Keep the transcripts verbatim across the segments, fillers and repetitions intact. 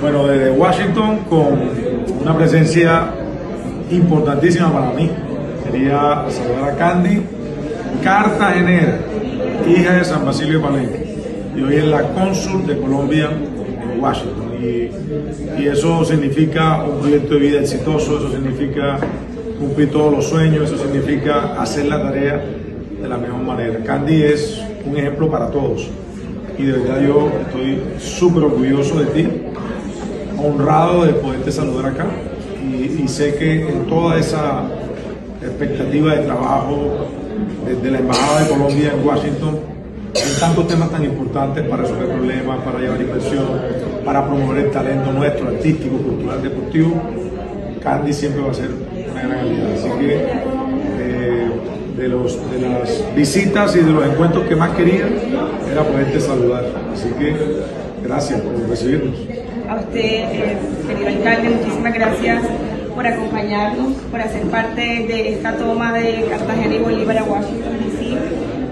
Bueno, desde Washington, con una presencia importantísima para mí, sería saludar a Kandya, cartagenera, hija de San Basilio de Palenque, y hoy es la cónsul de Colombia en Washington. Y, y eso significa un proyecto de vida exitoso, eso significa cumplir todos los sueños, eso significa hacer la tarea de la mejor manera. Kandya es un ejemplo para todos. Y de verdad yo estoy súper orgulloso de ti, honrado de poderte saludar acá. Y, y sé que en toda esa expectativa de trabajo desde la Embajada de Colombia en Washington, en tantos temas tan importantes para resolver problemas, para llevar inversión, para promover el talento nuestro, artístico, cultural, deportivo, Kandya siempre va a ser una gran aliada. Así que eh, de, los, de las visitas y de los encuentros que más quería era poderte saludar. Así que gracias por recibirnos. A usted, eh, querido alcalde, muchísimas gracias por acompañarnos, por hacer parte de esta toma de Cartagena y Bolívar a Washington, D C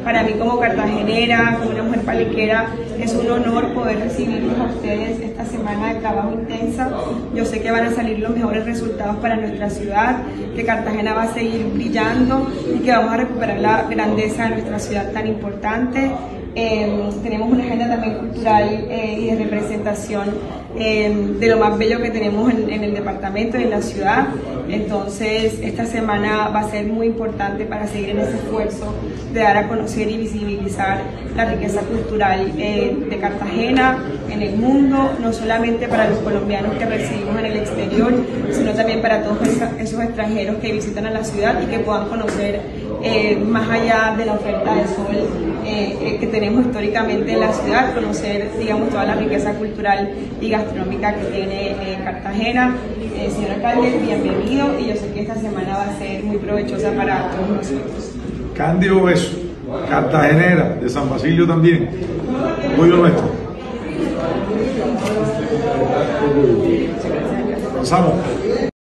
Para mí como cartagenera, como una mujer palenquera, es un honor poder recibirlos a ustedes esta semana de trabajo intensa. Yo sé que van a salir los mejores resultados para nuestra ciudad, que Cartagena va a seguir brillando y que vamos a recuperar la grandeza de nuestra ciudad tan importante. Eh, tenemos una agenda también cultural eh, y de representación eh, de lo más bello que tenemos en, en el departamento y en la ciudad. Entonces esta semana va a ser muy importante para seguir en ese esfuerzo de dar a conocer y visibilizar la riqueza cultural eh, de Cartagena en el mundo, no solamente para los colombianos que residimos en el exterior, sino también para todos esos extranjeros que visitan a la ciudad y que puedan conocer eh, más allá de la oferta de sol eh, que tenemos históricamente en la ciudad, conocer, digamos, toda la riqueza cultural y gastronómica que tiene eh, Cartagena. Eh, señor alcalde, bienvenido, y yo sé que esta semana va a ser muy provechosa para todos nosotros. Kandya Obezo, cartagenera de San Basilio también, orgullo nuestro. Pasamos.